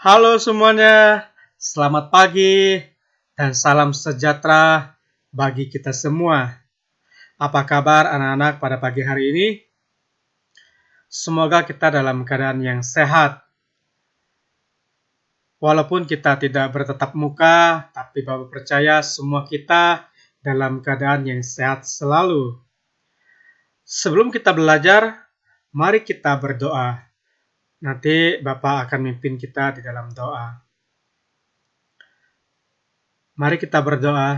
Halo semuanya, selamat pagi dan salam sejahtera bagi kita semua. Apa kabar anak-anak pada pagi hari ini? Semoga kita dalam keadaan yang sehat. Walaupun kita tidak bertatap muka, tapi Bapak percaya semua kita dalam keadaan yang sehat selalu. Sebelum kita belajar, mari kita berdoa. Nanti Bapak akan memimpin kita di dalam doa. Mari kita berdoa.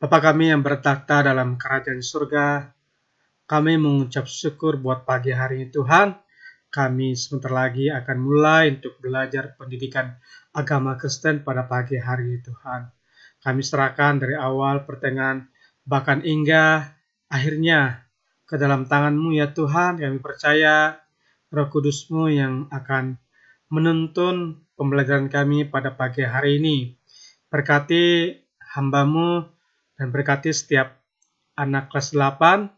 Bapa kami yang bertakhta dalam kerajaan surga, kami mengucap syukur buat pagi hari ini Tuhan. Kami sebentar lagi akan mulai untuk belajar pendidikan agama Kristen pada pagi hari ini Tuhan. Kami serahkan dari awal, pertengahan, bahkan hingga akhirnya ke dalam tangan-Mu ya Tuhan. Kami percaya Roh Kudus-Mu yang akan menuntun pembelajaran kami pada pagi hari ini. Berkati hamba-Mu dan berkati setiap anak kelas 8.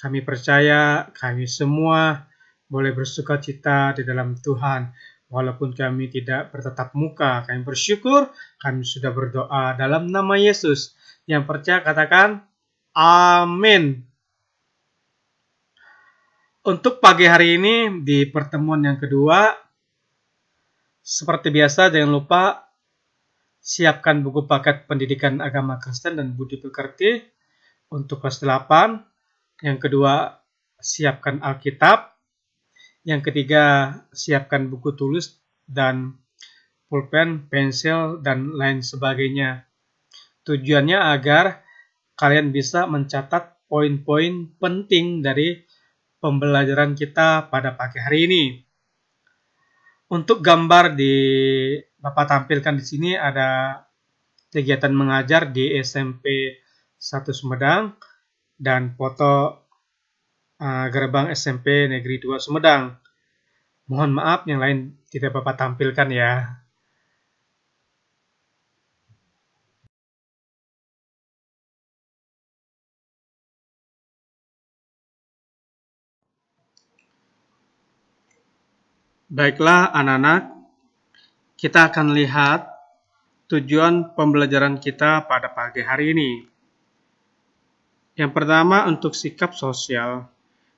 Kami percaya kami semua boleh bersuka cita di dalam Tuhan. Walaupun kami tidak bertatap muka, kami bersyukur kami sudah berdoa dalam nama Yesus. Yang percaya katakan, amin. Untuk pagi hari ini, di pertemuan yang kedua, seperti biasa jangan lupa siapkan buku paket pendidikan agama Kristen dan budi pekerti untuk kelas 8. Yang kedua, siapkan Alkitab. Yang ketiga, siapkan buku tulis dan pulpen, pensil, dan lain sebagainya. Tujuannya agar kalian bisa mencatat poin-poin penting dari pembelajaran kita pada pagi hari ini. Untuk gambar di Bapak tampilkan di sini ada kegiatan mengajar di SMP 1 Sumedang dan foto gerbang SMP Negeri 2 Sumedang. Mohon maaf yang lain tidak Bapak tampilkan ya. Baiklah anak-anak, kita akan lihat tujuan pembelajaran kita pada pagi hari ini. Yang pertama, untuk sikap sosial.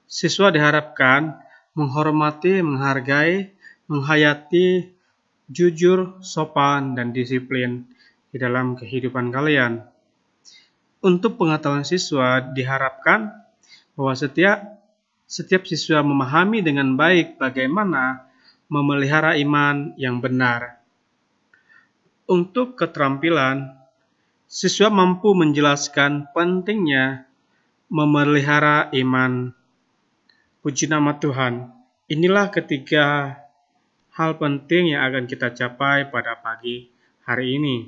Siswa diharapkan menghormati, menghargai, menghayati, jujur, sopan, dan disiplin di dalam kehidupan kalian. Untuk pengetahuan siswa diharapkan bahwa setiap siswa memahami dengan baik bagaimana memelihara iman yang benar. Untuk keterampilan, siswa mampu menjelaskan pentingnya memelihara iman. Puji nama Tuhan, inilah ketiga hal penting yang akan kita capai pada pagi hari ini.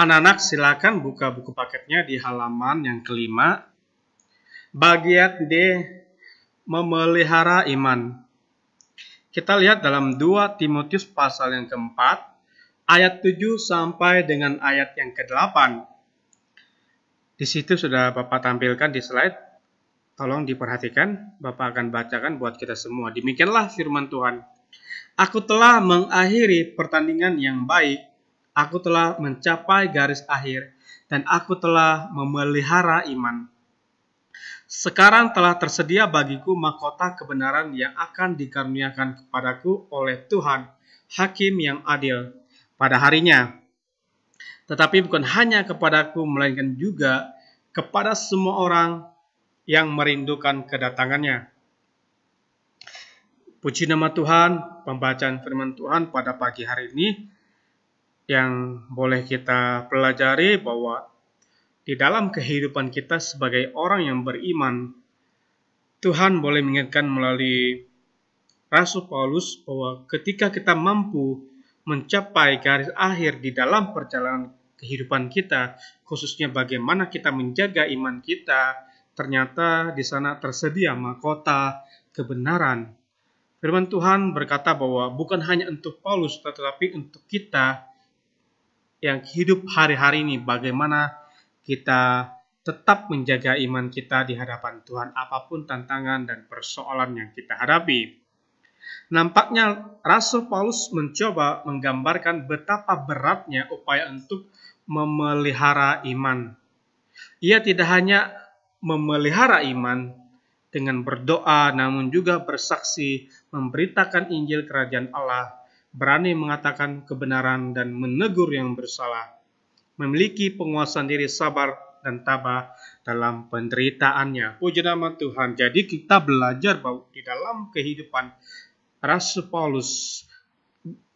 Anak-anak silakan buka buku paketnya di halaman yang kelima. Bagian D, memelihara iman. Kita lihat dalam 2 Timotius pasal yang keempat, ayat 7 sampai dengan ayat yang ke-8. Di situ sudah Bapak tampilkan di slide. Tolong diperhatikan, Bapak akan bacakan buat kita semua. Demikianlah firman Tuhan. Aku telah mengakhiri pertandingan yang baik. Aku telah mencapai garis akhir, dan aku telah memelihara iman. Sekarang telah tersedia bagiku mahkota kebenaran yang akan dikaruniakan kepadaku oleh Tuhan, Hakim yang adil, pada harinya. Tetapi bukan hanya kepadaku, melainkan juga kepada semua orang yang merindukan kedatangannya. Puji nama Tuhan, pembacaan firman Tuhan pada pagi hari ini, yang boleh kita pelajari bahwa di dalam kehidupan kita sebagai orang yang beriman, Tuhan boleh mengingatkan melalui Rasul Paulus bahwa ketika kita mampu mencapai garis akhir di dalam perjalanan kehidupan kita, khususnya bagaimana kita menjaga iman kita, ternyata di sana tersedia mahkota kebenaran. Firman Tuhan berkata bahwa bukan hanya untuk Paulus, tetapi untuk kita, yang hidup hari-hari ini, bagaimana kita tetap menjaga iman kita di hadapan Tuhan, apapun tantangan dan persoalan yang kita hadapi. Nampaknya Rasul Paulus mencoba menggambarkan betapa beratnya upaya untuk memelihara iman. Ia tidak hanya memelihara iman dengan berdoa, namun juga bersaksi, memberitakan Injil Kerajaan Allah, berani mengatakan kebenaran dan menegur yang bersalah, memiliki penguasaan diri, sabar dan tabah dalam penderitaannya. Puji nama Tuhan. Jadi kita belajar bahwa di dalam kehidupan Rasul Paulus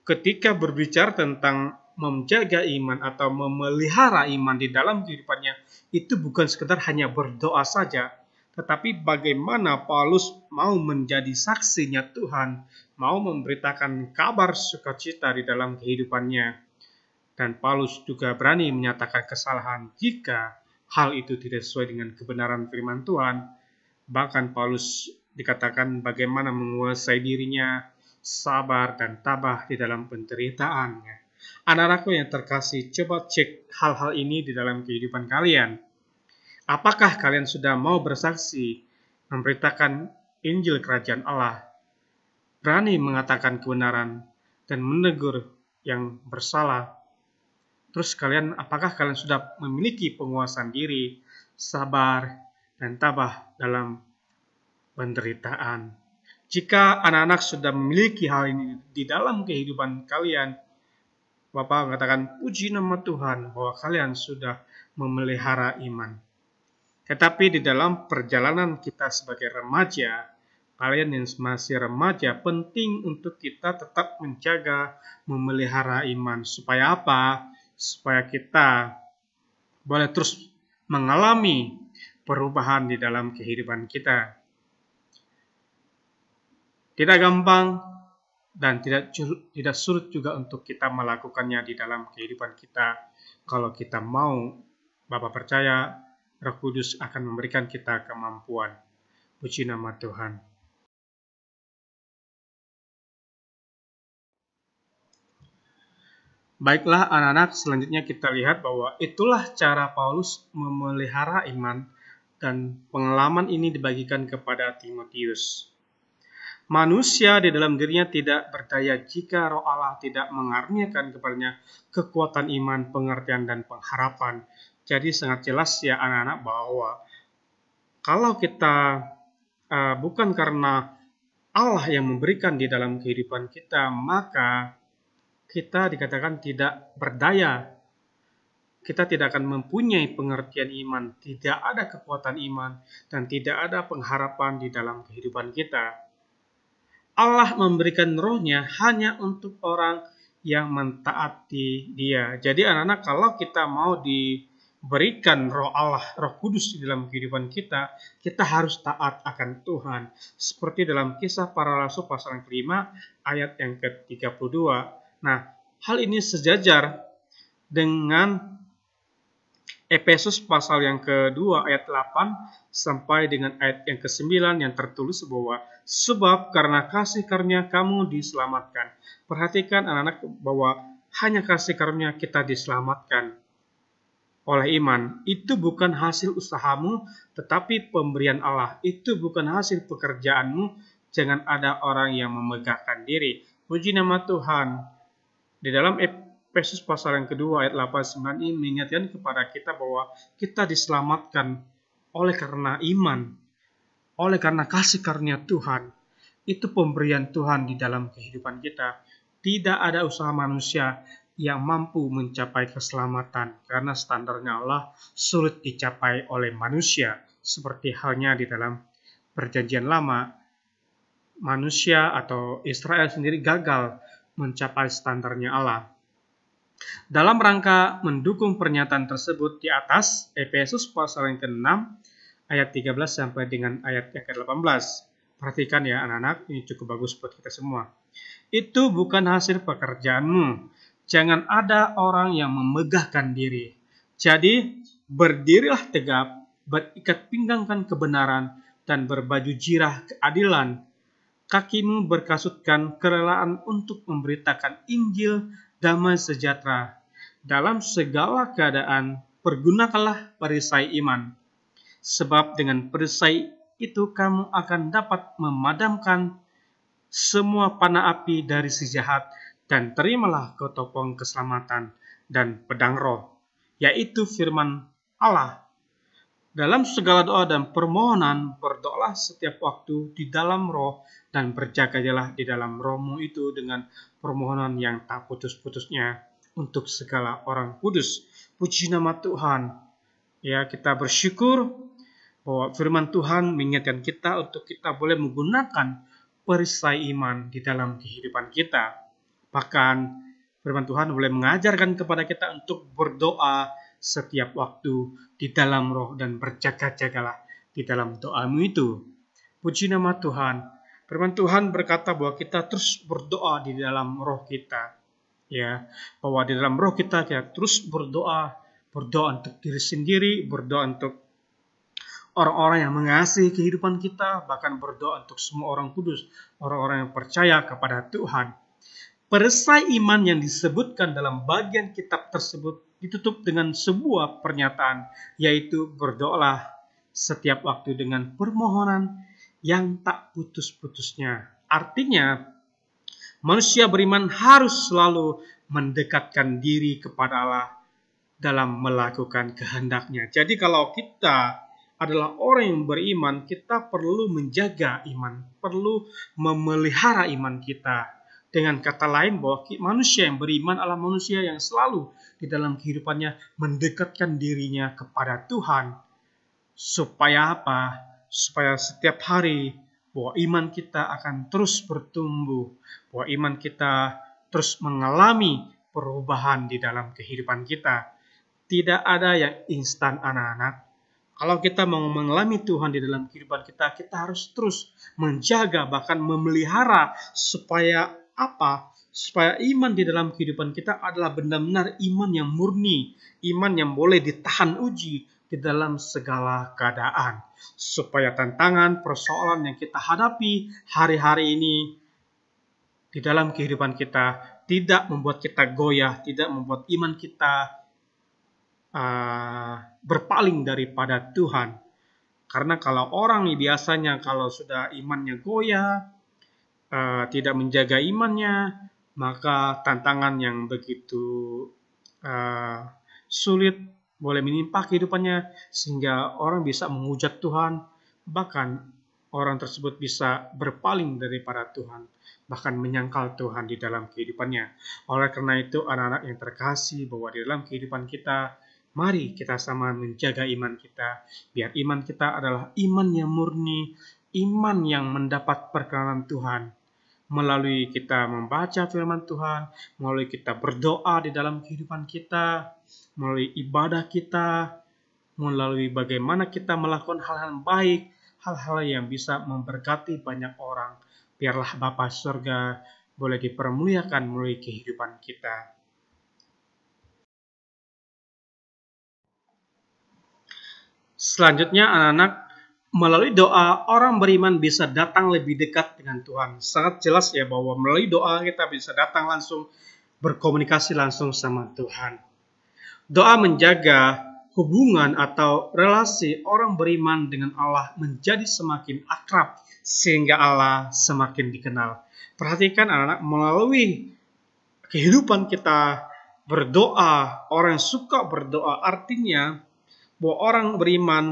ketika berbicara tentang menjaga iman atau memelihara iman di dalam kehidupannya, itu bukan sekedar hanya berdoa saja, tetapi bagaimana Paulus mau menjadi saksinya Tuhan, mau memberitakan kabar sukacita di dalam kehidupannya. Dan Paulus juga berani menyatakan kesalahan jika hal itu tidak sesuai dengan kebenaran firman Tuhan. Bahkan Paulus dikatakan bagaimana menguasai dirinya, sabar dan tabah di dalam penderitaannya. Anak-anakku yang terkasih, coba cek hal-hal ini di dalam kehidupan kalian. Apakah kalian sudah mau bersaksi, memberitakan Injil Kerajaan Allah, berani mengatakan kebenaran, dan menegur yang bersalah? Terus kalian, apakah kalian sudah memiliki penguasaan diri, sabar, dan tabah dalam penderitaan? Jika anak-anak sudah memiliki hal ini di dalam kehidupan kalian, Bapak mengatakan, puji nama Tuhan bahwa kalian sudah memelihara iman. Tetapi di dalam perjalanan kita sebagai remaja, kalian yang masih remaja, penting untuk kita tetap menjaga, memelihara iman. Supaya apa? Supaya kita boleh terus mengalami perubahan di dalam kehidupan kita. Tidak gampang dan tidak surut juga untuk kita melakukannya di dalam kehidupan kita. Kalau kita mau, Bapak percaya, Roh Kudus akan memberikan kita kemampuan. Puji nama Tuhan. Baiklah anak-anak, selanjutnya kita lihat bahwa itulah cara Paulus memelihara iman, dan pengalaman ini dibagikan kepada Timotius. Manusia di dalam dirinya tidak berdaya jika Roh Allah tidak mengaruniakan kepadanya kekuatan iman, pengertian, dan pengharapan. Jadi sangat jelas ya anak-anak bahwa kalau kita bukan karena Allah yang memberikan di dalam kehidupan kita, maka kita dikatakan tidak berdaya. Kita tidak akan mempunyai pengertian iman, tidak ada kekuatan iman, dan tidak ada pengharapan di dalam kehidupan kita. Allah memberikan rohnya hanya untuk orang yang mentaati dia. Jadi anak-anak, kalau kita mau diberikan Roh Allah, Roh Kudus di dalam kehidupan kita, kita harus taat akan Tuhan. Seperti dalam Kisah Para Rasul pasal 5 ayat yang ke-32. Nah, hal ini sejajar dengan Efesus pasal yang ke-2 ayat 8 sampai dengan ayat yang ke-9 yang tertulis bahwa sebab karena kasih karunia kamu diselamatkan. Perhatikan anak-anak bahwa hanya kasih karunia kita diselamatkan oleh iman. Itu bukan hasil usahamu, tetapi pemberian Allah. Itu bukan hasil pekerjaanmu. Jangan ada orang yang memegahkan diri. Puji nama Tuhan. Di dalam Efesus pasal yang ke-2 ayat 8-9 ini mengingatkan kepada kita bahwa kita diselamatkan oleh karena iman, oleh karena kasih karunia Tuhan. Itu pemberian Tuhan di dalam kehidupan kita. Tidak ada usaha manusia yang mampu mencapai keselamatan, karena standarnya Allah sulit dicapai oleh manusia. Seperti halnya di dalam Perjanjian Lama, manusia atau Israel sendiri gagal mencapai standarnya Allah. Dalam rangka mendukung pernyataan tersebut di atas, Efesus pasal yang ke-6 ayat 13 sampai dengan ayat yang ke-18. Perhatikan ya anak-anak, ini cukup bagus buat kita semua. Itu bukan hasil pekerjaanmu. Jangan ada orang yang memegahkan diri. Jadi, berdirilah tegap, berikat pinggangkan kebenaran, dan berbaju jirah keadilan. Kakimu berkasutkan kerelaan untuk memberitakan Injil damai sejahtera. dalam segala keadaan pergunakanlah perisai iman, sebab dengan perisai itu kamu akan dapat memadamkan semua panah api dari si jahat, dan terimalah ketopong keselamatan dan pedang roh, yaitu firman Allah. Dalam segala doa dan permohonan, berdoalah setiap waktu di dalam roh, dan berjagalah di dalam rohmu itu dengan permohonan yang tak putus-putusnya untuk segala orang kudus. Puji nama Tuhan. Ya, kita bersyukur bahwa firman Tuhan mengingatkan kita untuk kita boleh menggunakan perisai iman di dalam kehidupan kita. Bahkan firman Tuhan boleh mengajarkan kepada kita untuk berdoa setiap waktu di dalam roh dan berjaga-jagalah di dalam doamu itu. Puji nama Tuhan. Firman Tuhan berkata bahwa kita terus berdoa di dalam roh kita. Ya, bahwa di dalam roh kita kita terus berdoa untuk diri sendiri, berdoa untuk orang-orang yang mengasihi kehidupan kita, bahkan berdoa untuk semua orang kudus, orang-orang yang percaya kepada Tuhan. Perisai iman yang disebutkan dalam bagian kitab tersebut ditutup dengan sebuah pernyataan, yaitu berdoalah setiap waktu dengan permohonan yang tak putus-putusnya. Artinya, manusia beriman harus selalu mendekatkan diri kepada Allah dalam melakukan kehendaknya. Jadi kalau kita adalah orang yang beriman, kita perlu menjaga iman, perlu memelihara iman kita. Dengan kata lain, bahwa manusia yang beriman adalah manusia yang selalu di dalam kehidupannya mendekatkan dirinya kepada Tuhan. Supaya apa? Supaya setiap hari bahwa iman kita akan terus bertumbuh, bahwa iman kita terus mengalami perubahan di dalam kehidupan kita. Tidak ada yang instan, anak-anak. Kalau kita mau mengalami Tuhan di dalam kehidupan kita, kita harus terus menjaga, bahkan memelihara, supaya apa? Supaya iman di dalam kehidupan kita adalah benar-benar iman yang murni, iman yang boleh ditahan uji di dalam segala keadaan. Supaya tantangan, persoalan yang kita hadapi hari-hari ini di dalam kehidupan kita tidak membuat kita goyah, tidak membuat iman kita berpaling daripada Tuhan. Karena kalau orang biasanya kalau sudah imannya goyah, tidak menjaga imannya, maka tantangan yang begitu sulit boleh menimpa kehidupannya, sehingga orang bisa menghujat Tuhan, bahkan orang tersebut bisa berpaling daripada Tuhan, bahkan menyangkal Tuhan di dalam kehidupannya. Oleh karena itu, anak-anak yang terkasih, bahwa di dalam kehidupan kita, mari kita sama menjaga iman kita, biar iman kita adalah iman yang murni, iman yang mendapat perkenanan Tuhan. Melalui kita membaca firman Tuhan, melalui kita berdoa di dalam kehidupan kita, melalui ibadah kita, melalui bagaimana kita melakukan hal-hal baik, hal-hal yang bisa memberkati banyak orang. Biarlah Bapa surga boleh dipermuliakan melalui kehidupan kita. Selanjutnya, anak-anak, melalui doa orang beriman bisa datang lebih dekat dengan Tuhan. Sangat jelas ya bahwa melalui doa kita bisa datang langsung, berkomunikasi langsung sama Tuhan. Doa menjaga hubungan atau relasi orang beriman dengan Allah menjadi semakin akrab, sehingga Allah semakin dikenal. Perhatikan anak-anak, melalui kehidupan kita berdoa, orang suka berdoa, artinya bahwa orang beriman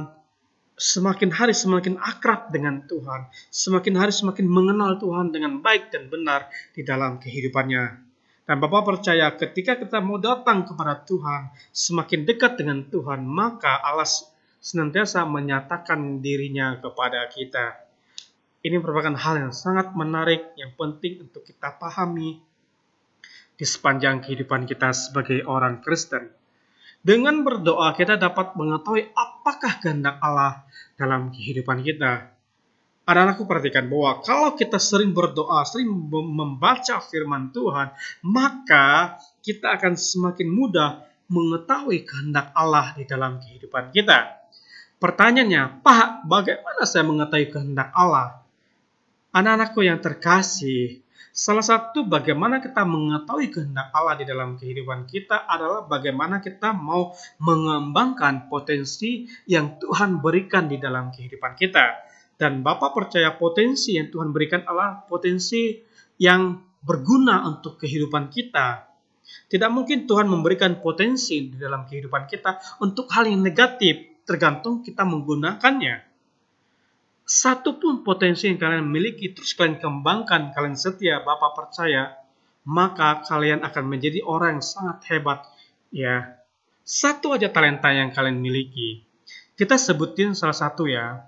semakin hari semakin akrab dengan Tuhan, semakin hari semakin mengenal Tuhan dengan baik dan benar di dalam kehidupannya. Dan Bapak percaya ketika kita mau datang kepada Tuhan, semakin dekat dengan Tuhan, maka Allah senantiasa menyatakan dirinya kepada kita. Ini merupakan hal yang sangat menarik, yang penting untuk kita pahami di sepanjang kehidupan kita sebagai orang Kristen. Dengan berdoa kita dapat mengetahui apakah kehendak Allah dalam kehidupan kita. Anak-anakku, perhatikan bahwa kalau kita sering berdoa, sering membaca firman Tuhan, maka kita akan semakin mudah mengetahui kehendak Allah di dalam kehidupan kita. Pertanyaannya, Pak, bagaimana saya mengetahui kehendak Allah? Anak-anakku yang terkasih, Salah satu bagaimana kita mengetahui kehendak Allah di dalam kehidupan kita adalah bagaimana kita mau mengembangkan potensi yang Tuhan berikan di dalam kehidupan kita. Dan Bapak percaya potensi yang Tuhan berikan adalah potensi yang berguna untuk kehidupan kita. Tidak mungkin Tuhan memberikan potensi di dalam kehidupan kita untuk hal yang negatif, tergantung kita menggunakannya. Satu pun potensi yang kalian miliki terus kalian kembangkan, kalian setia, Bapak percaya, maka kalian akan menjadi orang yang sangat hebat. Ya, satu aja talenta yang kalian miliki. Kita sebutin salah satu ya,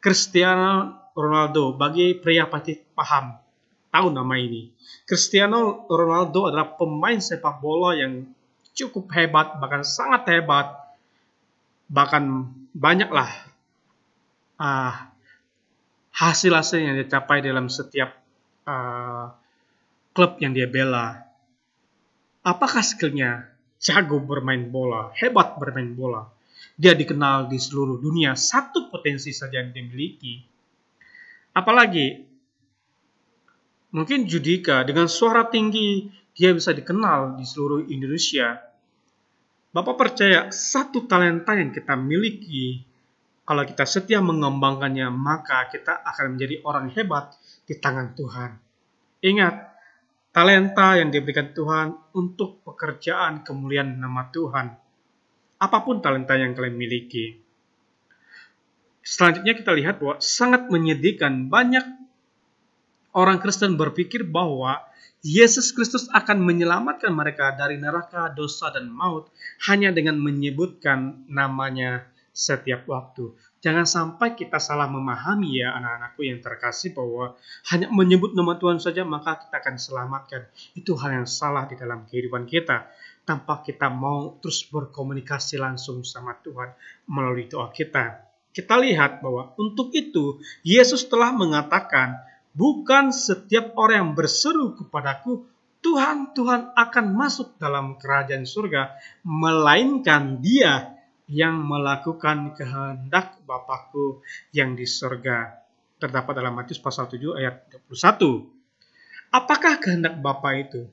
Cristiano Ronaldo. Bagi pria pasti paham, tahu nama ini. Cristiano Ronaldo adalah pemain sepak bola yang cukup hebat, bahkan sangat hebat, bahkan banyaklah hasil-hasil yang dicapai dalam setiap klub yang dia bela. Apakah skillnya? Jago bermain bola, hebat bermain bola. Dia dikenal di seluruh dunia. Satu potensi saja yang dimiliki. Apalagi, mungkin Judika dengan suara tinggi, dia bisa dikenal di seluruh Indonesia. Bapak percaya satu talenta yang kita miliki, kalau kita setia mengembangkannya, maka kita akan menjadi orang hebat di tangan Tuhan. Ingat, talenta yang diberikan Tuhan untuk pekerjaan kemuliaan nama Tuhan. Apapun talenta yang kalian miliki. Selanjutnya kita lihat bahwa sangat menyedihkan banyak orang Kristen berpikir bahwa Yesus Kristus akan menyelamatkan mereka dari neraka, dosa, dan maut hanya dengan menyebutkan namanya setiap waktu. Jangan sampai kita salah memahami ya anak-anakku yang terkasih, bahwa hanya menyebut nama Tuhan saja maka kita akan selamatkan. Itu hal yang salah di dalam kehidupan kita. Tanpa kita mau terus berkomunikasi langsung sama Tuhan melalui doa kita. Kita lihat bahwa untuk itu Yesus telah mengatakan, bukan setiap orang yang berseru kepadaku Tuhan, Tuhan akan masuk dalam kerajaan surga, melainkan dia yang melakukan kehendak Bapa-Ku yang di surga. Terdapat dalam Matius pasal 7 ayat 21. Apakah kehendak Bapa itu?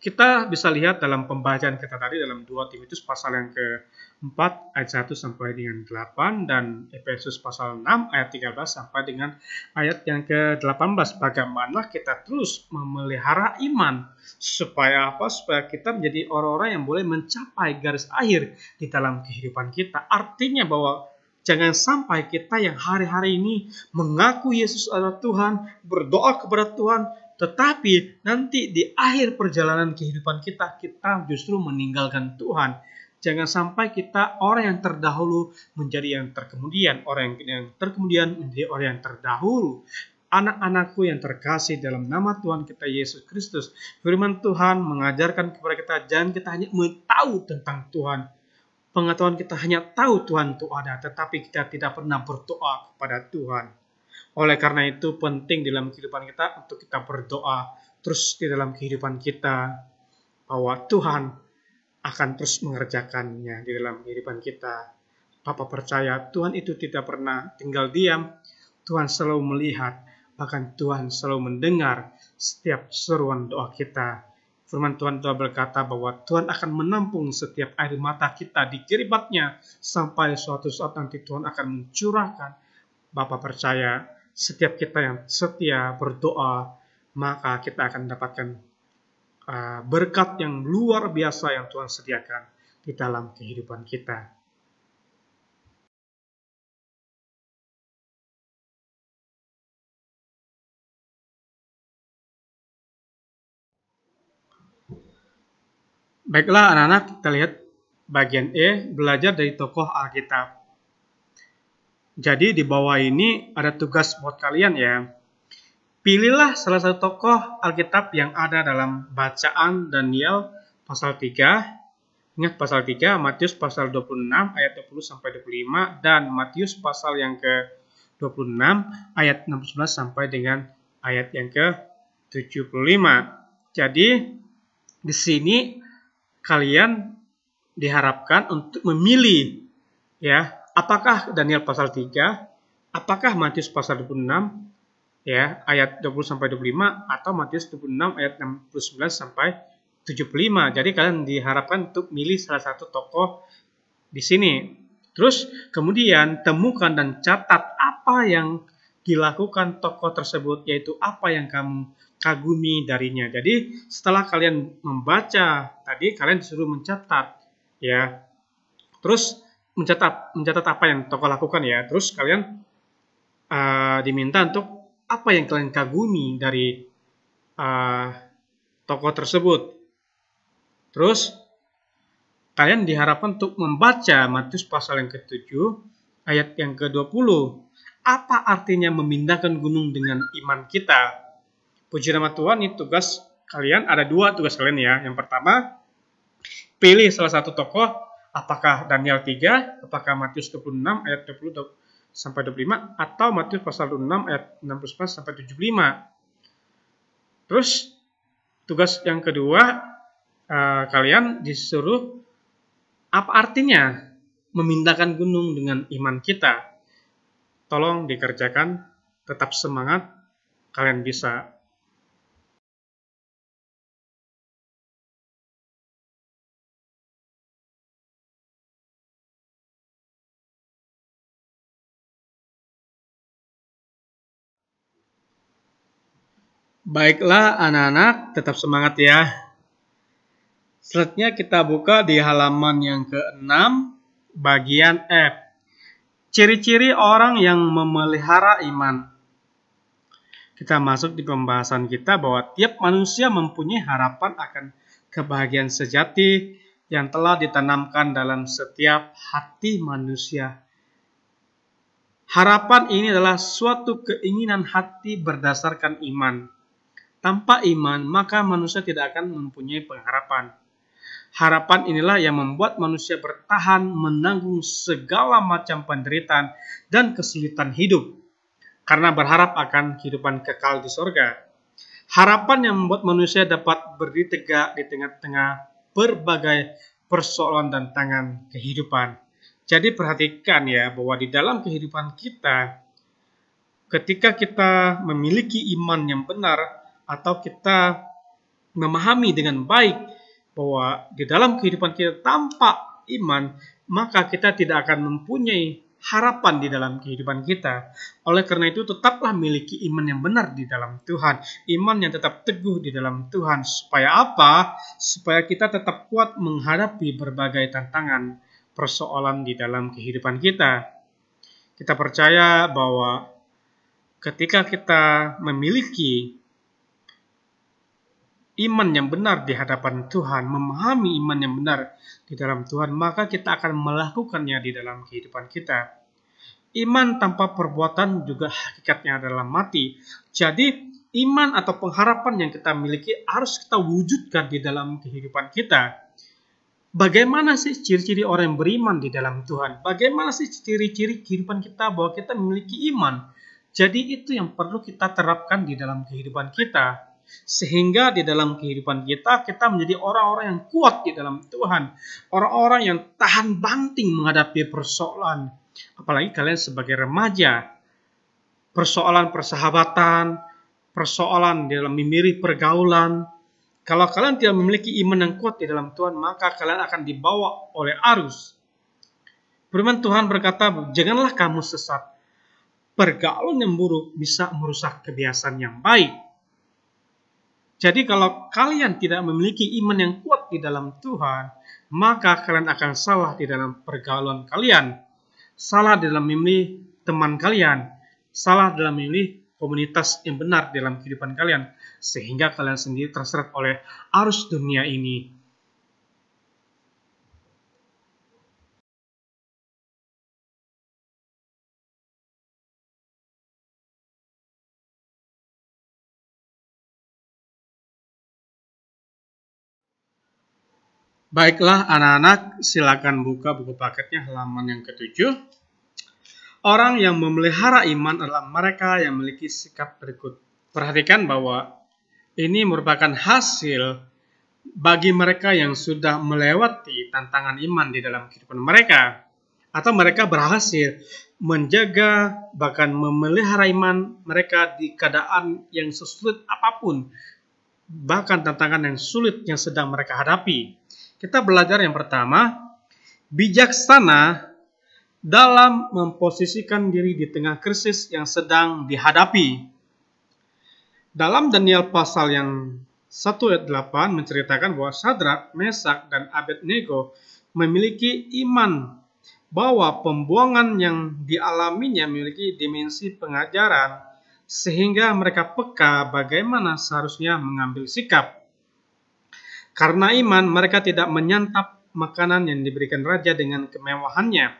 Kita bisa lihat dalam pembacaan kita tadi dalam 2 Timotius pasal yang ke-4 ayat 1 sampai dengan 8 dan Efesus pasal 6 ayat 13 sampai dengan ayat yang ke-18. Bagaimana kita terus memelihara iman supaya apa? Supaya kita menjadi orang-orang yang boleh mencapai garis akhir di dalam kehidupan kita. Artinya bahwa jangan sampai kita yang hari-hari ini mengaku Yesus adalah Tuhan, berdoa kepada Tuhan, tetapi nanti di akhir perjalanan kehidupan kita, kita justru meninggalkan Tuhan. Jangan sampai kita orang yang terdahulu menjadi yang terkemudian, orang yang terkemudian menjadi orang yang terdahulu. Anak-anakku yang terkasih dalam nama Tuhan kita Yesus Kristus, firman Tuhan mengajarkan kepada kita, jangan kita hanya tahu tentang Tuhan. Pengetahuan kita hanya tahu Tuhan itu ada, tetapi kita tidak pernah berdoa kepada Tuhan. Oleh karena itu penting dalam kehidupan kita untuk kita berdoa terus di dalam kehidupan kita, bahwa Tuhan akan terus mengerjakannya di dalam kehidupan kita. Bapak percaya Tuhan itu tidak pernah tinggal diam. Tuhan selalu melihat, bahkan Tuhan selalu mendengar setiap seruan doa kita. Firman Tuhan telah berkata bahwa Tuhan akan menampung setiap air mata kita di kiribatnya sampai suatu saat nanti Tuhan akan mencurahkan. Bapak percaya setiap kita yang setia berdoa, maka kita akan mendapatkan berkat yang luar biasa yang Tuhan sediakan di dalam kehidupan kita. Baiklah anak-anak, kita lihat bagian E, belajar dari tokoh Alkitab. Jadi di bawah ini ada tugas buat kalian ya. Pilihlah salah satu tokoh Alkitab yang ada dalam bacaan Daniel pasal 3. Ingat pasal 3, Matius pasal 26 ayat 20-25 dan Matius pasal yang ke-26 ayat 16 sampai dengan ayat yang ke-75. Jadi di sini kalian diharapkan untuk memilih ya. Apakah Daniel pasal 3, apakah Matius pasal 26, ya, ayat 20 sampai 25 atau Matius 26 ayat 69 sampai 75. Jadi kalian diharapkan untuk milih salah satu tokoh di sini. Terus kemudian temukan dan catat apa yang dilakukan tokoh tersebut, yaitu apa yang kamu kagumi darinya. Jadi setelah kalian membaca tadi, kalian disuruh mencatat ya. Terus mencatat apa yang tokoh lakukan ya. Terus kalian diminta untuk apa yang kalian kagumi dari tokoh tersebut. Terus kalian diharapkan untuk membaca Matius pasal yang ke-7 ayat yang ke-20. Apa artinya memindahkan gunung dengan iman kita? Puji nama Tuhan, ini tugas kalian. Ada dua tugas kalian ya. Yang pertama, pilih salah satu tokoh. Apakah Daniel 3, apakah Matius 26 ayat 20 sampai 25 atau Matius pasal 6 ayat 69 sampai 75. Terus tugas yang kedua, kalian disuruh apa artinya memindahkan gunung dengan iman kita. Tolong dikerjakan, tetap semangat, kalian bisa. Baiklah anak-anak, tetap semangat ya. Selanjutnya kita buka di halaman yang ke-6 bagian F. Ciri-ciri orang yang memelihara iman. Kita masuk di pembahasan kita bahwa tiap manusia mempunyai harapan akan kebahagiaan sejati yang telah ditanamkan dalam setiap hati manusia. Harapan ini adalah suatu keinginan hati berdasarkan iman. Tanpa iman, maka manusia tidak akan mempunyai pengharapan. Harapan inilah yang membuat manusia bertahan menanggung segala macam penderitaan dan kesulitan hidup, karena berharap akan kehidupan kekal di surga. Harapan yang membuat manusia dapat berdiri tegak di tengah-tengah berbagai persoalan dan tantangan kehidupan. Jadi perhatikan ya, bahwa di dalam kehidupan kita, ketika kita memiliki iman yang benar, atau kita memahami dengan baik bahwa di dalam kehidupan kita tanpa iman, maka kita tidak akan mempunyai harapan di dalam kehidupan kita. Oleh karena itu, tetaplah miliki iman yang benar di dalam Tuhan. Iman yang tetap teguh di dalam Tuhan. Supaya apa? Supaya kita tetap kuat menghadapi berbagai tantangan, persoalan di dalam kehidupan kita. Kita percaya bahwa ketika kita memiliki iman yang benar di hadapan Tuhan, memahami iman yang benar di dalam Tuhan, maka kita akan melakukannya di dalam kehidupan kita. Iman tanpa perbuatan juga hakikatnya adalah mati. Jadi iman atau pengharapan yang kita miliki harus kita wujudkan di dalam kehidupan kita. Bagaimana sih ciri-ciri orang yang beriman di dalam Tuhan? Bagaimana sih ciri-ciri kehidupan kita bahwa kita memiliki iman? Jadi itu yang perlu kita terapkan di dalam kehidupan kita. Sehingga di dalam kehidupan kita, kita menjadi orang-orang yang kuat di dalam Tuhan. Orang-orang yang tahan banting menghadapi persoalan. Apalagi kalian sebagai remaja. Persoalan persahabatan, persoalan di dalam memilih pergaulan. Kalau kalian tidak memiliki iman yang kuat di dalam Tuhan, maka kalian akan dibawa oleh arus. Firman Tuhan berkata, janganlah kamu sesat. Pergaulan yang buruk bisa merusak kebiasaan yang baik. Jadi kalau kalian tidak memiliki iman yang kuat di dalam Tuhan, maka kalian akan salah di dalam pergaulan kalian. Salah dalam memilih teman kalian. Salah dalam memilih komunitas yang benar dalam kehidupan kalian. Sehingga kalian sendiri terseret oleh arus dunia ini. Baiklah anak-anak, silakan buka buku paketnya halaman yang ke-7. Orang yang memelihara iman adalah mereka yang memiliki sikap berikut. Perhatikan bahwa ini merupakan hasil bagi mereka yang sudah melewati tantangan iman di dalam kehidupan mereka. atau mereka berhasil menjaga bahkan memelihara iman mereka di keadaan yang sesulit apapun, bahkan tantangan yang sulit yang sedang mereka hadapi. Kita belajar yang pertama, bijaksana dalam memposisikan diri di tengah krisis yang sedang dihadapi. Dalam Daniel pasal yang 1 ayat 8 menceritakan bahwa Sadrak, Mesak, dan Abednego memiliki iman bahwa pembuangan yang dialaminya memiliki dimensi pengajaran, sehingga mereka peka bagaimana seharusnya mengambil sikap. Karena iman, mereka tidak menyantap makanan yang diberikan raja dengan kemewahannya.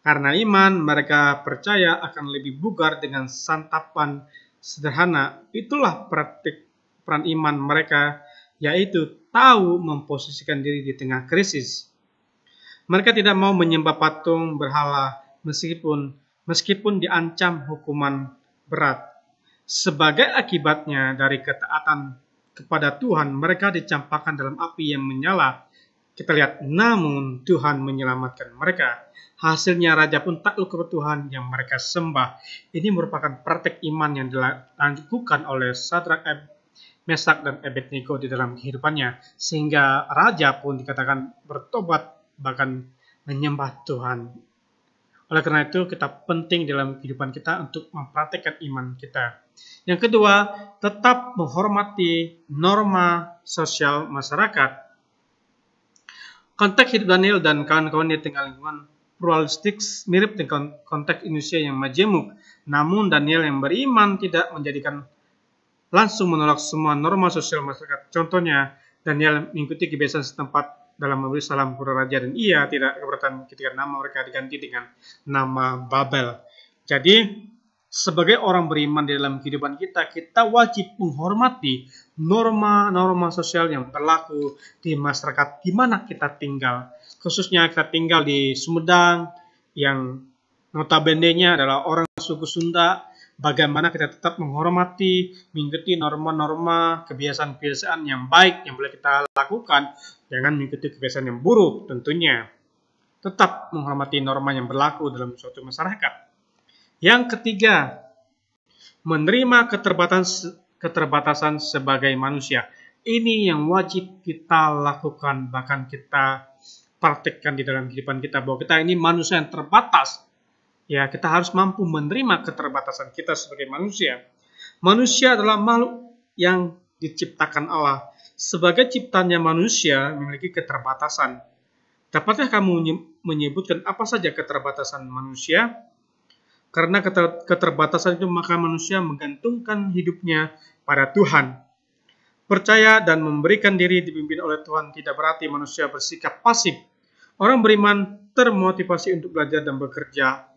Karena iman, mereka percaya akan lebih bugar dengan santapan sederhana. Itulah praktik peran iman mereka, yaitu tahu memposisikan diri di tengah krisis. Mereka tidak mau menyembah patung berhala meskipun diancam hukuman berat. Sebagai akibatnya dari ketaatan kepada Tuhan, mereka dicampakkan dalam api yang menyala. Kita lihat, namun Tuhan menyelamatkan mereka. Hasilnya raja pun takluk kepada Tuhan yang mereka sembah. Ini merupakan praktik iman yang dilakukan oleh Sadrak, Mesak, dan Abednego di dalam kehidupannya. Sehingga raja pun dikatakan bertobat, bahkan menyembah Tuhan. Oleh karena itu, kita penting dalam kehidupan kita untuk mempraktikkan iman kita. Yang kedua, tetap menghormati norma sosial masyarakat. Konteks hidup Daniel dan kawan-kawan di tengah lingkungan pluralistik mirip dengan konteks Indonesia yang majemuk. Namun Daniel yang beriman tidak menjadikan langsung menolak semua norma sosial masyarakat. Contohnya, Daniel mengikuti kebiasaan setempat dalam memberi salam kepada raja, dan ia tidak keberatan ketika nama mereka diganti dengan nama Babel. Jadi, sebagai orang beriman di dalam kehidupan kita, kita wajib menghormati norma-norma sosial yang berlaku di masyarakat di mana kita tinggal. Khususnya kita tinggal di Sumedang, yang notabene-nya adalah orang suku Sunda. Bagaimana kita tetap menghormati, mengikuti norma-norma, kebiasaan-kebiasaan yang baik yang boleh kita lakukan. Jangan mengikuti kebiasaan yang buruk tentunya. Tetap menghormati norma yang berlaku dalam suatu masyarakat. Yang ketiga, menerima keterbatasan sebagai manusia. Ini yang wajib kita lakukan, bahkan kita praktekkan di dalam kehidupan kita. Bahwa kita ini manusia yang terbatas. Ya, kita harus mampu menerima keterbatasan kita sebagai manusia. Manusia adalah makhluk yang diciptakan Allah. Sebagai ciptaannya, manusia memiliki keterbatasan. Dapatkah kamu menyebutkan apa saja keterbatasan manusia? Karena keterbatasan itu, maka manusia menggantungkan hidupnya pada Tuhan. Percaya dan memberikan diri dipimpin oleh Tuhan tidak berarti manusia bersikap pasif. Orang beriman termotivasi untuk belajar dan bekerja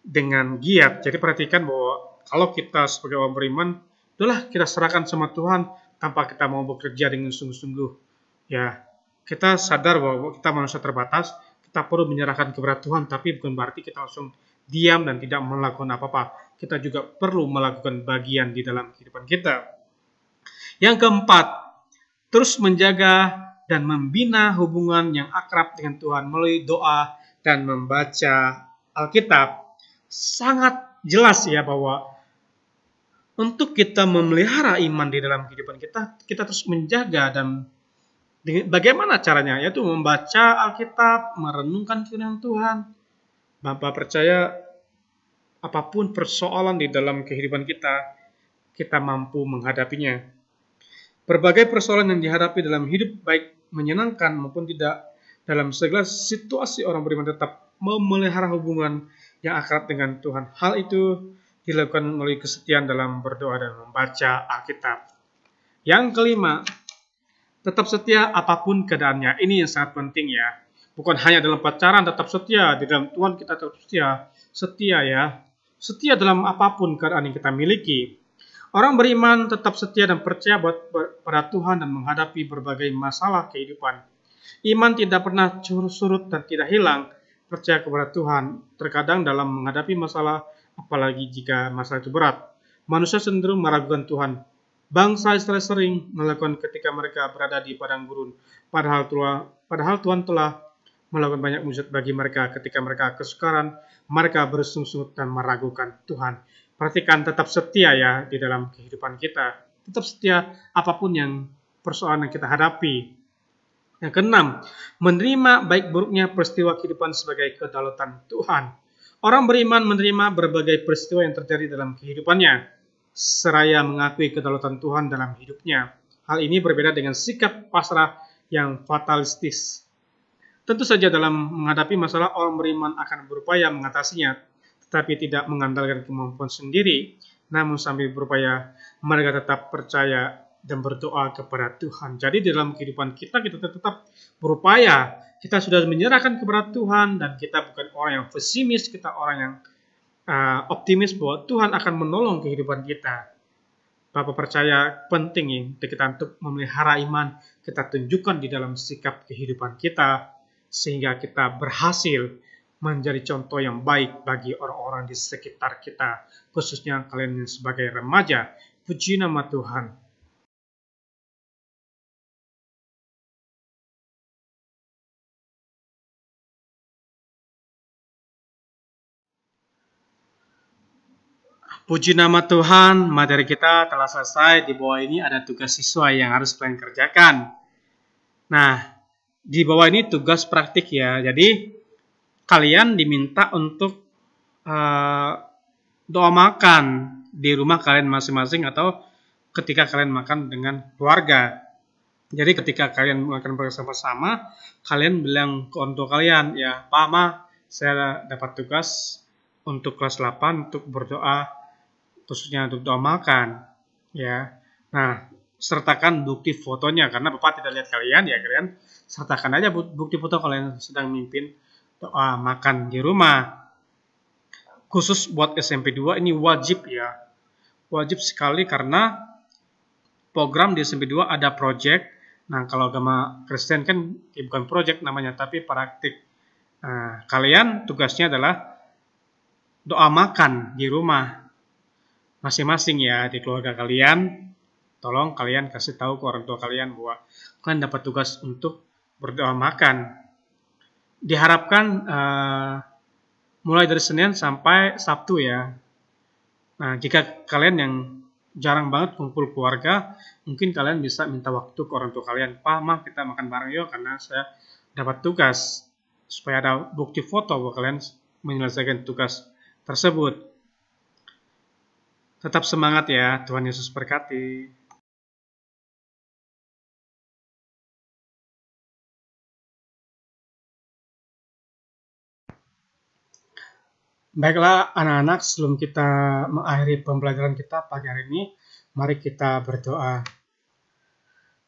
dengan giat. Jadi perhatikan bahwa kalau kita sebagai orang beriman, itulah kita serahkan sama Tuhan tanpa kita mau bekerja dengan sungguh-sungguh. Ya, kita sadar bahwa kita manusia terbatas, kita perlu menyerahkan kepada Tuhan, tapi bukan berarti kita langsung diam dan tidak melakukan apa-apa. Kita juga perlu melakukan bagian di dalam kehidupan kita. Yang keempat, terus menjaga dan membina hubungan yang akrab dengan Tuhan melalui doa dan membaca Alkitab. Sangat jelas ya bahwa untuk kita memelihara iman di dalam kehidupan kita, kita terus menjaga. Dan bagaimana caranya? Yaitu membaca Alkitab, merenungkan firman Tuhan. Bapak percaya apapun persoalan di dalam kehidupan kita, kita mampu menghadapinya. Berbagai persoalan yang dihadapi dalam hidup, baik menyenangkan maupun tidak, dalam segala situasi orang beriman tetap memelihara hubungan yang akrab dengan Tuhan. Hal itu dilakukan melalui kesetiaan dalam berdoa dan membaca Alkitab. Yang kelima, tetap setia apapun keadaannya. Ini yang sangat penting ya. Bukan hanya dalam pacaran tetap setia, di dalam Tuhan kita tetap setia. Setia ya. Setia dalam apapun keadaan yang kita miliki. Orang beriman tetap setia dan percaya pada Tuhan dan menghadapi berbagai masalah kehidupan. Iman tidak pernah surut dan tidak hilang. Percaya kepada Tuhan, terkadang dalam menghadapi masalah, apalagi jika masalah itu berat. Manusia cenderung meragukan Tuhan. Bangsa Israel sering melakukan ketika mereka berada di padang gurun. Padahal Tuhan telah melakukan banyak mujizat bagi mereka ketika mereka kesukaran, mereka bersungut-sungut dan meragukan Tuhan. Perhatikan, tetap setia ya di dalam kehidupan kita. Tetap setia apapun yang persoalan yang kita hadapi. Yang keenam, menerima baik buruknya peristiwa kehidupan sebagai kedaulatan Tuhan. Orang beriman menerima berbagai peristiwa yang terjadi dalam kehidupannya, seraya mengakui kedaulatan Tuhan dalam hidupnya. Hal ini berbeda dengan sikap pasrah yang fatalistis. Tentu saja dalam menghadapi masalah, orang beriman akan berupaya mengatasinya, tetapi tidak mengandalkan kemampuan sendiri. Namun sambil berupaya, mereka tetap percaya dan berdoa kepada Tuhan. Jadi dalam kehidupan kita tetap berupaya. Kita sudah menyerahkan kepada Tuhan dan kita bukan orang yang pesimis, kita orang yang optimis bahwa Tuhan akan menolong kehidupan kita. Bapak percaya penting ya, kita untuk memelihara iman, kita tunjukkan di dalam sikap kehidupan kita, sehingga kita berhasil menjadi contoh yang baik bagi orang-orang di sekitar kita, khususnya kalian sebagai remaja. Puji nama Tuhan. Puji nama Tuhan, materi kita telah selesai. Di bawah ini ada tugas siswa yang harus kalian kerjakan. Nah, di bawah ini tugas praktik ya. Jadi, kalian diminta untuk doa makan di rumah kalian masing-masing atau ketika kalian makan dengan keluarga. Jadi, ketika kalian makan bersama-sama, kalian bilang ke orang tua kalian, ya, Pak, Ma, saya dapat tugas untuk kelas 8 untuk berdoa, khususnya untuk doa makan, ya. Nah, sertakan bukti fotonya, karena Bapak tidak lihat kalian, ya kalian sertakan aja bukti foto kalian sedang memimpin doa makan di rumah. Khusus buat SMP 2 ini wajib ya, wajib sekali karena program di SMP 2 ada project. Nah, kalau agama Kristen kan ya bukan project namanya, tapi praktik. Nah, kalian tugasnya adalah doa makan di rumah masing-masing ya, di keluarga kalian. Tolong kalian kasih tahu ke orang tua kalian bahwa kalian dapat tugas untuk berdoa makan. Diharapkan mulai dari Senin sampai Sabtu ya. Nah, jika kalian yang jarang banget kumpul keluarga, mungkin kalian bisa minta waktu ke orang tua kalian, Pak, Ma, kita makan bareng yuk karena saya dapat tugas, supaya ada bukti foto bahwa kalian menyelesaikan tugas tersebut. Tetap semangat ya, Tuhan Yesus berkati. Baiklah anak-anak, sebelum kita mengakhiri pembelajaran kita pagi hari ini, mari kita berdoa.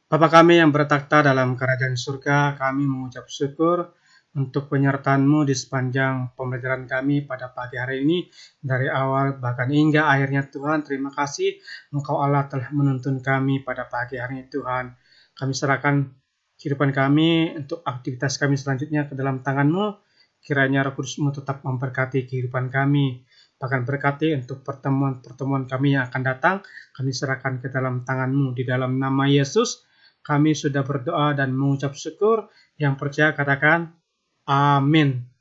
Bapa kami yang bertakhta dalam kerajaan surga, kami mengucap syukur untuk penyertaan-Mu di sepanjang pembelajaran kami pada pagi hari ini, dari awal bahkan hingga akhirnya. Tuhan, terima kasih Engkau Allah telah menuntun kami pada pagi hari ini. Tuhan, kami serahkan kehidupan kami untuk aktivitas kami selanjutnya ke dalam tangan-Mu. Kiranya Roh Kudus-Mu tetap memberkati kehidupan kami, bahkan berkati untuk pertemuan-pertemuan kami yang akan datang. Kami serahkan ke dalam tangan-Mu. Di dalam nama Yesus kami sudah berdoa dan mengucap syukur. Yang percaya katakan amin.